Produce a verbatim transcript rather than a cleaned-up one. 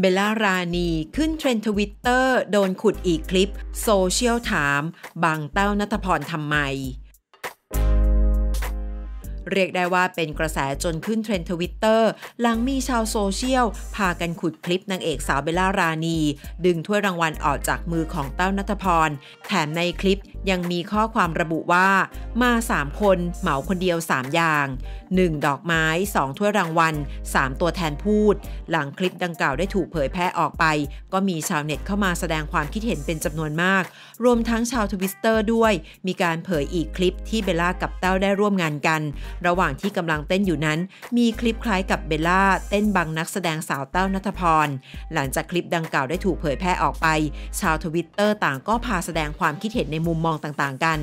เบลล่าราณีขึ้นเทรนด์ทวิตเตอร์โดนขุดอีกคลิปโซเชียลถามบังแต้วณัฐพรทำไมเรียกได้ว่าเป็นกระแสจนขึ้นเทรนด์ทวิตเตอร์หลังมีชาวโซเชียลพากันขุดคลิปนางเอกสาวเบลล่าราณีดึงถ้วยรางวัลออกจากมือของแต้วณัฐพรแถมในคลิปยังมีข้อความระบุว่ามาสามคนเหมาคนเดียวสามอย่างหนึ่งดอกไม้สองถ้วยรางวัลสามตัวแทนพูดหลังคลิปดังกล่าวได้ถูกเผยแพร่ออกไปก็มีชาวเน็ตเข้ามาแสดงความคิดเห็นเป็นจำนวนมากรวมทั้งชาวทวิตเตอร์ด้วยมีการเผยอีกคลิปที่เบลล่ากับแต้วได้ร่วมงานกันระหว่างที่กำลังเต้นอยู่นั้นมีคลิปคล้ายกับเบลล่าเต้นบังนักแสดงสาวแต้วณัฐพรหลังจากคลิปดังกล่าวได้ถูกเผยแพร่ออกไปชาวทวิตเตอร์ต่างก็พาแสดงความคิดเห็นในมุมมองต่างๆกัน